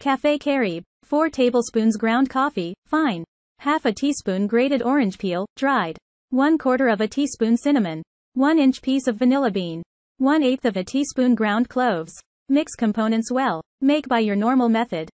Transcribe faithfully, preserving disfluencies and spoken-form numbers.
Cafe Caribe, four tablespoons ground coffee, fine. Half a teaspoon grated orange peel, dried. One quarter of a teaspoon cinnamon. One inch piece of vanilla bean. One eighth of a teaspoon ground cloves. Mix components well. Make by your normal method.